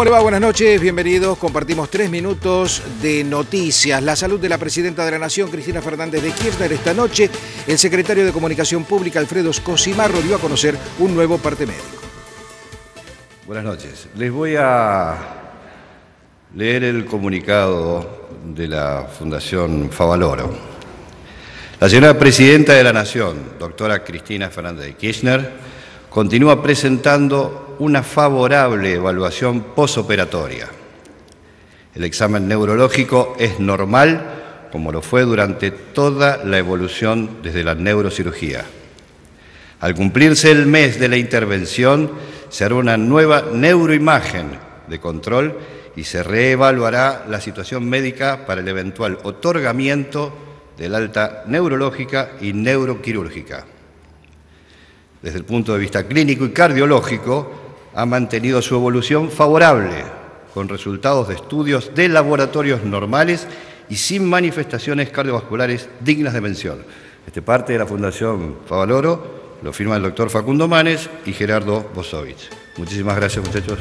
¿Cómo le va? Buenas noches, bienvenidos. Compartimos 3 minutos de noticias. La salud de la presidenta de la Nación, Cristina Fernández de Kirchner. Esta noche, el secretario de Comunicación Pública, Alfredo Scoccimarro, dio a conocer un nuevo parte médico. Buenas noches. Les voy a leer el comunicado de la Fundación Favaloro. La señora presidenta de la Nación, doctora Cristina Fernández de Kirchner, continúa presentando una favorable evaluación posoperatoria. El examen neurológico es normal, como lo fue durante toda la evolución desde la neurocirugía. Al cumplirse el mes de la intervención, se hará una nueva neuroimagen de control y se reevaluará la situación médica para el eventual otorgamiento del alta neurológica y neuroquirúrgica. Desde el punto de vista clínico y cardiológico, ha mantenido su evolución favorable, con resultados de estudios de laboratorios normales y sin manifestaciones cardiovasculares dignas de mención. Este parte de la Fundación Favaloro lo firma el doctor Facundo Manes y Gerardo Bosovic. Muchísimas gracias, muchachos.